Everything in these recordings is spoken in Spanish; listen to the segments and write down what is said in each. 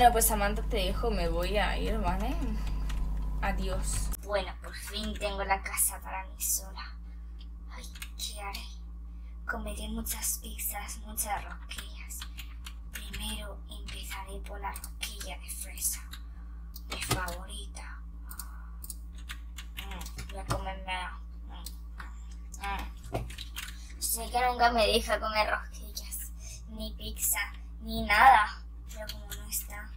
Bueno, pues Samantha, te dejo, me voy a ir, ¿vale? Adiós. Bueno, por fin tengo la casa para mí sola. Ay, ¿qué haré? Comeré muchas pizzas, muchas rosquillas. Primero empezaré por la rosquilla de fresa, mi favorita. Voy a comerla. Sé que nunca me deja comer rosquillas, ni pizza, ni nada. Pero como no está,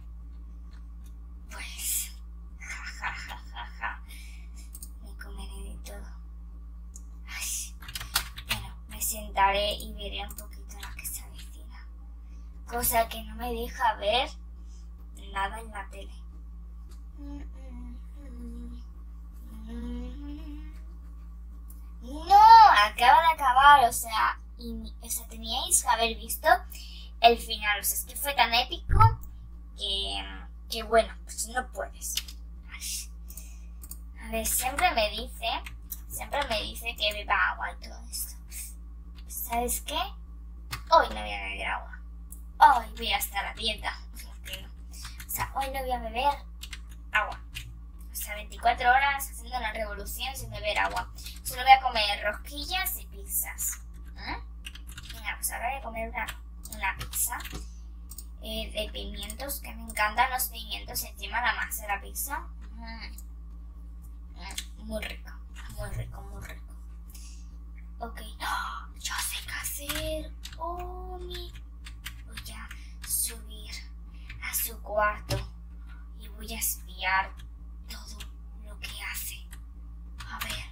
pues ja. Me comeré de todo. Ay, bueno, me sentaré y veré un poquito la que se avecina, cosa que no me deja ver nada en la tele. No, acaba de acabar, o sea, teníais que haber visto el final, o sea, es que fue tan épico que bueno, pues no puedes. Ay. A ver, siempre me dice que beba agua y todo esto. ¿Sabes qué? Hoy no voy a beber agua. Hoy voy a estar a dieta. O sea, hoy no voy a beber agua. O sea, 24 horas haciendo una revolución sin beber agua. Solo voy a comer rosquillas y pizzas. Venga, pues ahora voy a comer una pizza de pimientos, que me encantan los pimientos encima de la masa de la pizza. Muy rico. Ok, ¡oh! Yo sé qué hacer. Voy a subir a su cuarto y voy a espiar todo lo que hace. A ver,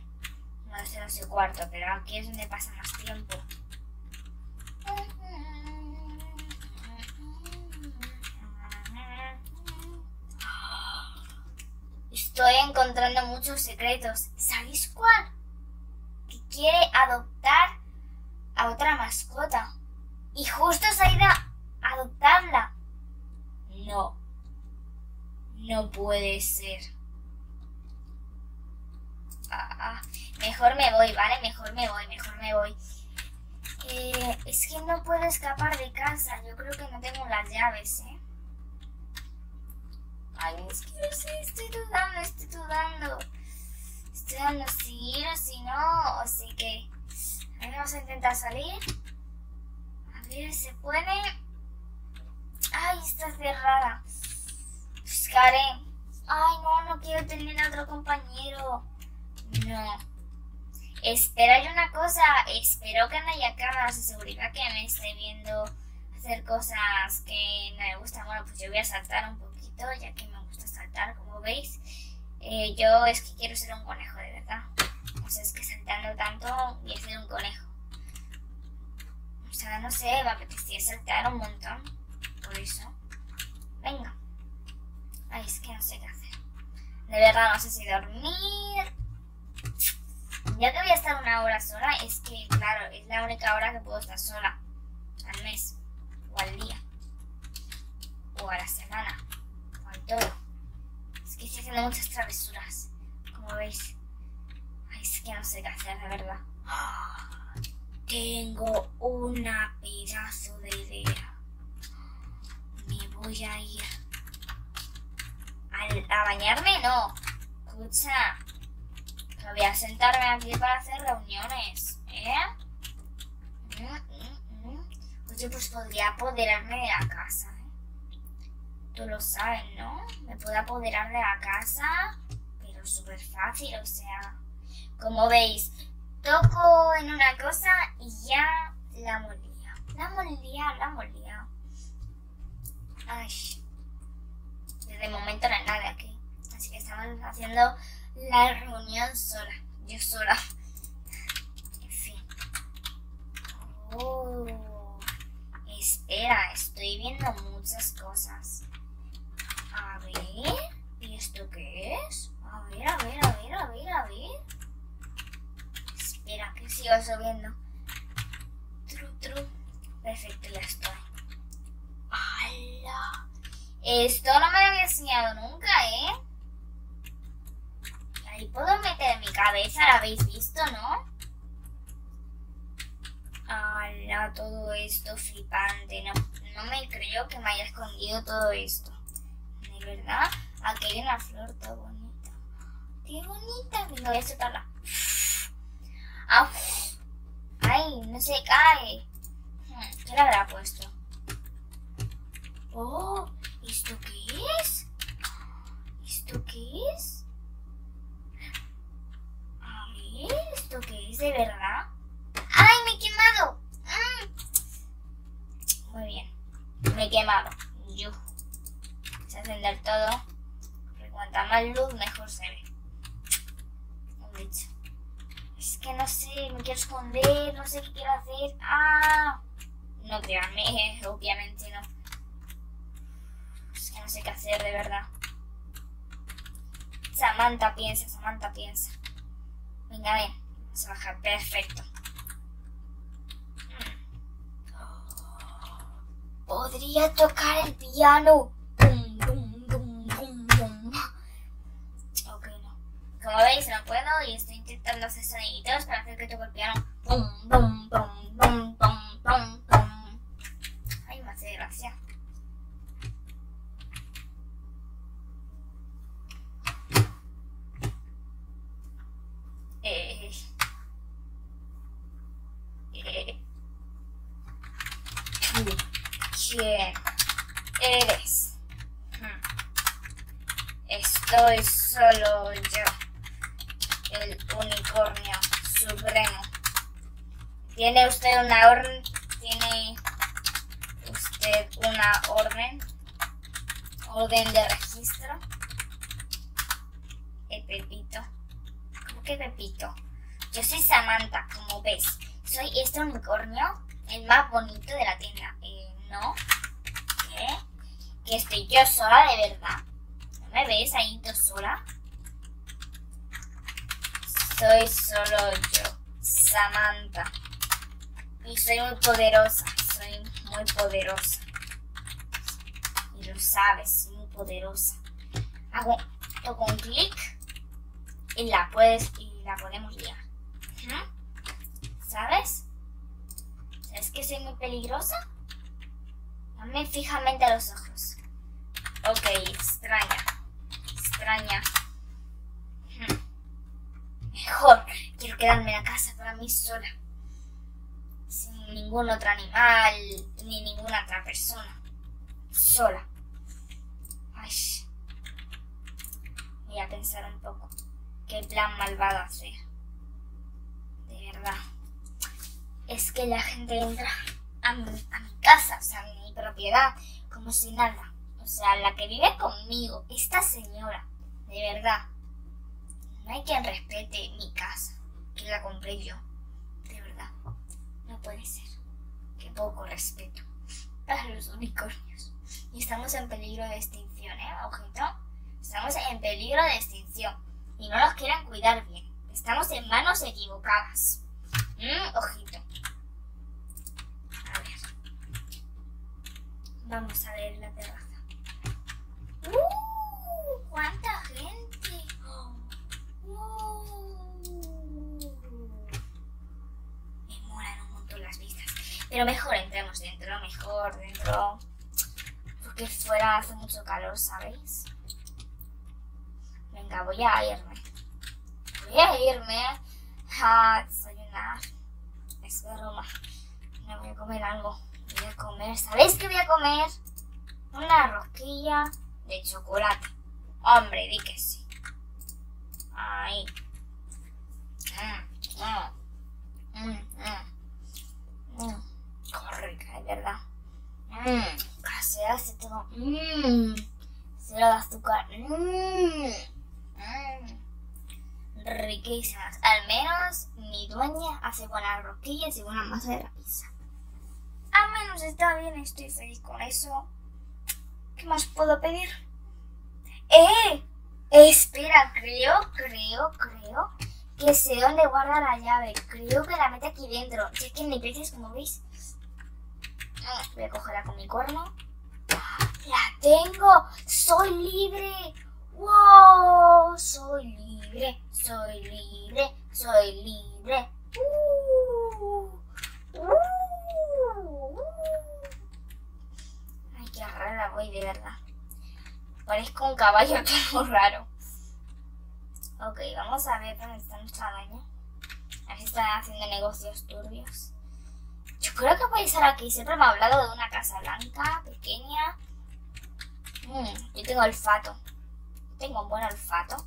no es en su cuarto, pero aquí es donde pasa más tiempo. Estoy encontrando muchos secretos. ¿Sabéis cuál? Que quiere adoptar a otra mascota. Y justo se ha ido a adoptarla. No. No puede ser. Mejor me voy, ¿vale? Mejor me voy. Es que no puedo escapar de casa. Yo creo que no tengo las llaves, Ay, es que no sé, estoy dudando. Estoy dudando si ir o si no, así que... A ver, vamos a intentar salir. A ver, ¿se puede? Ay, está cerrada. Buscaré. Ay, no quiero tener a otro compañero. No. Espera, hay una cosa. Espero que no haya cámaras de seguridad que me esté viendo hacer cosas que no me gustan. Bueno, pues yo voy a saltar un poco, ya que me gusta saltar, como veis. Yo es que quiero ser un conejo, de verdad. O sea, es que saltando tanto voy a ser un conejo. O sea, no sé, me apetecía saltar un montón. Por eso. Venga. Ay, es que no sé qué hacer. De verdad, no sé si dormir. Ya que voy a estar una hora sola, es que, claro, es la única hora que puedo estar sola. Al mes. O al día. O a la semana. Todo. Es que estoy haciendo muchas travesuras, como veis. Ay, es que no sé qué hacer, la verdad. ¡Oh! Tengo una pedazo de idea. Me voy a ir. ¿A bañarme? No. Escucha. Que voy a sentarme aquí para hacer reuniones, Oye, pues podría apoderarme de la casa. Tú lo sabes, ¿no? Me puedo apoderar de la casa, pero súper fácil, o sea... Como veis, toco en una cosa y ya la molía. Ay, desde el momento no hay nada aquí. Así que estamos haciendo la reunión sola, yo sola. En fin. Oh, espera, estoy viendo muchas cosas. A ver, ¿y esto qué es? A ver. Espera, que sigo subiendo. Tru. Perfecto, ya estoy. ¡Hala! Esto no me lo había enseñado nunca, Ahí puedo meter mi cabeza, ¿la habéis visto, no? ¡Hala! Todo esto flipante. No me creo que me haya escondido todo esto. ¿verdad? Aquí hay una flor tan bonita. ¡Qué bonita! Me voy a soltarla. ¡Ay! ¡No se cae! ¿Qué le habrá puesto? ¡Oh! ¿Esto qué es? ¿Esto qué es? A ver, ¿esto qué es de verdad? ¡Ay! ¡Me he quemado! Muy bien. Me he quemado. Yo. Se encender todo. Porque cuanta más luz, mejor se ve. Un bicho. Es que no sé, me quiero esconder, no sé qué quiero hacer. ¡Ah! No créanme, obviamente no. Es que no sé qué hacer, de verdad. Samantha piensa, Samantha piensa. Venga, ven. Vamos a bajar. Perfecto. Podría tocar el piano. Bum, bum, bum, bum, bum. Ok, no. Como veis, no puedo y estoy intentando hacer soniditos para hacer que toque el piano. Bum, bum, bum, bum, bum, bum, bum. Ay, me hace gracia. ¿Quién eres? Estoy solo yo, el unicornio supremo. ¿Tiene usted una orden? ¿Tiene usted una orden? ¿Orden de registro? El Pepito. ¿Cómo que Pepito? Yo soy Samantha, como ves. Soy este unicornio, el más bonito de la tienda. ¿No? ¿Qué? ¿Que estoy yo sola de verdad? ¿No me ves ahí tú sola? Soy solo yo, Samantha. Y soy muy poderosa, soy muy poderosa. Y lo sabes, soy muy poderosa. Hago, toco un clic y la podemos liar. ¿Sabes? ¿Sabes que soy muy peligrosa? Dame fijamente a los ojos. Ok, extraña. Extraña. Mejor. Quiero quedarme en la casa para mí sola. Sin ningún otro animal, ni ninguna otra persona. Sola. Ay. Voy a pensar un poco. ¿Qué plan malvado hacer? De verdad. Es que la gente entra a mi casa, o sea, a mi propiedad, como si nada. O sea, la que vive conmigo, esta señora, de verdad. No hay quien respete mi casa, que la compré yo, de verdad. No puede ser. Qué poco respeto para los unicornios. Y estamos en peligro de extinción, ¿eh? Ojito. Estamos en peligro de extinción. Y no los quieren cuidar bien. Estamos en manos equivocadas. Ojito. Vamos a ver la terraza. ¡Cuánta gente! Me molan un montón las vistas. Pero mejor entremos dentro, mejor dentro. Porque fuera hace mucho calor, ¿sabéis? Venga, voy a irme. Voy a irme a desayunar. Es broma. Me voy a comer algo. Voy a comer, ¿sabéis qué voy a comer? Una rosquilla de chocolate. Hombre, di que sí. Ay. Qué rica, es verdad. Casera, se tengo. Cero de azúcar. Riquísimas. Al menos mi dueña hace buenas rosquillas y buena masa de la pizza. Al menos está bien, estoy feliz con eso. ¿Qué más puedo pedir? Espera, creo que sé dónde guarda la llave. Creo que la mete aquí dentro. Si es que ni peces, como veis. Voy a cogerla con mi cuerno. ¡La tengo! ¡Soy libre! ¡Wow! Soy libre. Ay, qué rara voy, de verdad. Parezco un caballo todo raro. Ok, vamos a ver dónde está nuestra araña. A ver si está haciendo negocios turbios. Yo creo que puede estar aquí. Siempre me ha hablado de una casa blanca, pequeña. Yo tengo olfato. Tengo un buen olfato.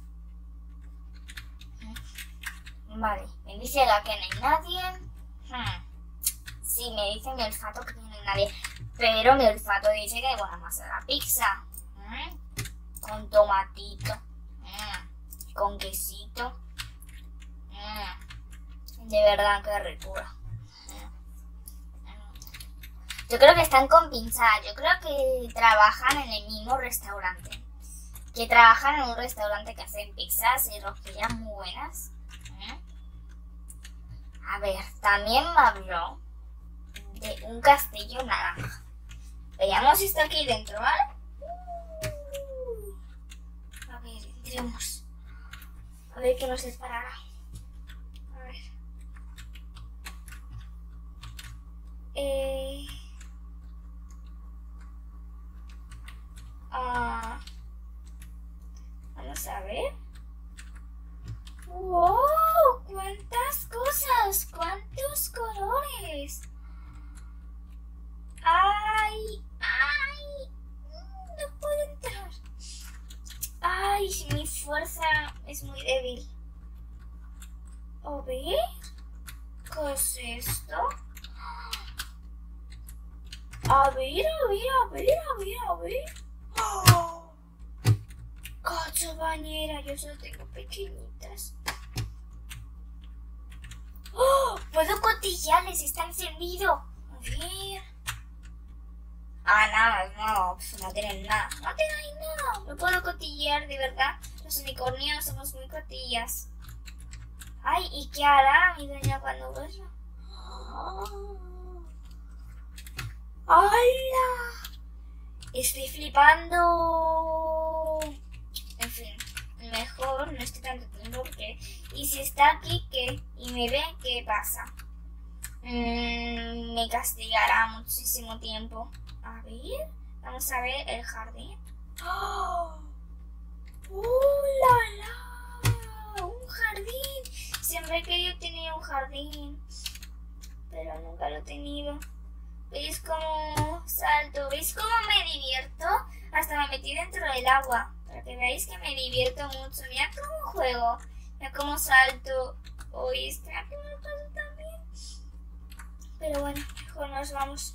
Vale, me dice la que no hay nadie. Sí, me dice mi olfato que no hay nadie. Pero mi olfato dice que hay buena masa de la pizza. Con tomatito. Con quesito. De verdad, qué ricura. Yo creo que están con pinzada. Yo creo que trabajan en el mismo restaurante. Que trabajan en un restaurante que hacen pizzas y rosquillas muy buenas. A ver, también me habló de un castillo naranja. Veamos si está aquí dentro, ¿vale? A ver, entremos. A ver qué nos disparará. A ver. Vamos a ver. ¡Wow! ¡Cuántas cosas! ¡Cuántos colores! ¡Ay! ¡Ay! ¡No puedo entrar! ¡Ay! Mi fuerza es muy débil. ¿O ve? ¿Qué es esto? A ver, a ver, a ver, a ver, a ver. ¡Oh! Cacho bañera, yo solo tengo pequeñitas. ¡Oh! Puedo cotillarles, están servidos. A ver. Ah, nada, no, no tienen nada. No tienen nada. No puedo cotillar, de verdad. Los unicornios somos muy cotillas. Ay, ¿y qué hará mi doña cuando vuelva? ¡Oh! ¡Hala! Estoy flipando. En fin, mejor no esté tanto tiempo porque... Y si está aquí, ¿qué? Y me ve, ¿qué pasa? Me castigará muchísimo tiempo. A ver, vamos a ver el jardín. ¡Oh! ¡Oh, la, la! ¡Un jardín! Siempre he querido tener un jardín, pero nunca lo he tenido. ¿Veis cómo salto? ¿Veis cómo me divierto? Hasta me metí dentro del agua. Para que veáis que me divierto mucho. Mira cómo juego. Mira cómo salto. Hoy este aquí me lo paso también. Pero bueno, mejor nos vamos.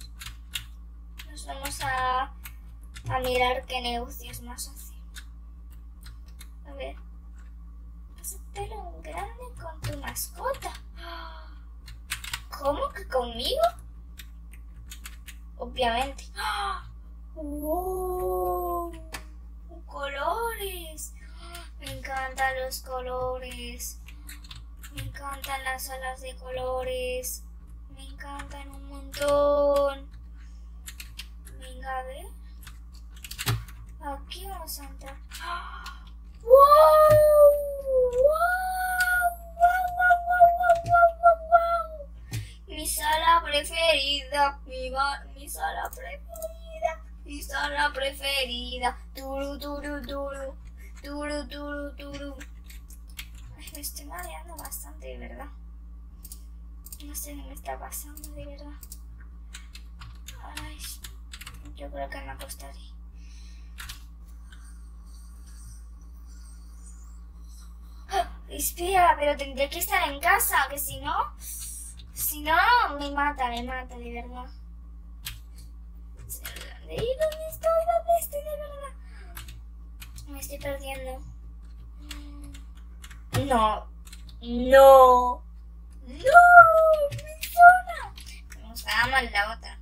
Nos vamos a mirar qué negocios más hace. A ver. Pásatelo un grande con tu mascota. ¿Cómo que conmigo? Obviamente. ¡Wow! ¡Colores! Me encantan los colores. Me encantan las alas de colores. Me encantan un montón. Venga, a ver. Aquí vamos a entrar. ¡Wow! Mi sala preferida, mi sala preferida, mi sala preferida. Turu, turu, turu, turu, turu, turu. Ay, me estoy mareando bastante, de verdad. No sé qué me está pasando, de verdad. Ay, yo creo que me acostaré. Espera, pero tendría que estar en casa, que si no... Si no, me mata, de verdad. ¿Dónde estoy? ¿Dónde estoy? De verdad. Me estoy perdiendo. No. No. No. Mi zona. Me gustaba más la otra.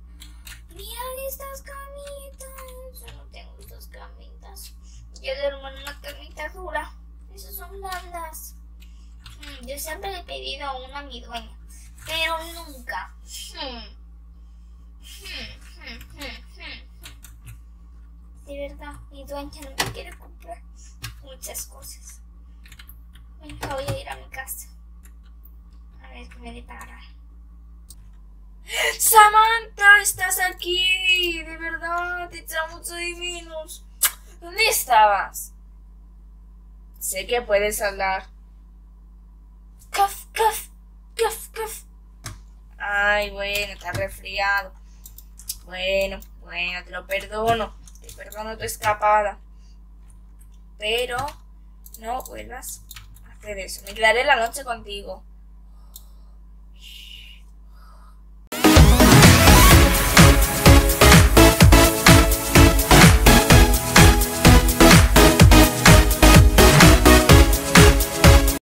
Mira estas camitas. Yo no tengo estas camitas. Yo duermo en una camita dura. Esas son blandas. Yo siempre le he pedido una a mi dueña. Pero nunca. De verdad, mi dueña no me quiere comprar muchas cosas. Venga, voy a ir a mi casa. A ver qué me depara. ¡Samantha, estás aquí! De verdad, te echa mucho de menos. ¿Dónde estabas? Sé que puedes hablar. Caf, caf, caf, caf. Ay, bueno, estás resfriado. Bueno, te lo perdono. Te perdono tu escapada. Pero no vuelvas a hacer eso. Me quedaré la noche contigo.